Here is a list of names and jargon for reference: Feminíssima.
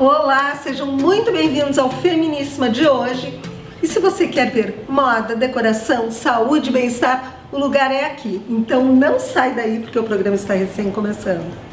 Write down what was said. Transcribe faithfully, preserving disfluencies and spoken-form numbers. Olá, sejam muito bem-vindos ao Feminíssima de hoje. E se você quer ver moda, decoração, saúde, bem-estar, o lugar é aqui. Então não sai daí porque o programa está recém começando.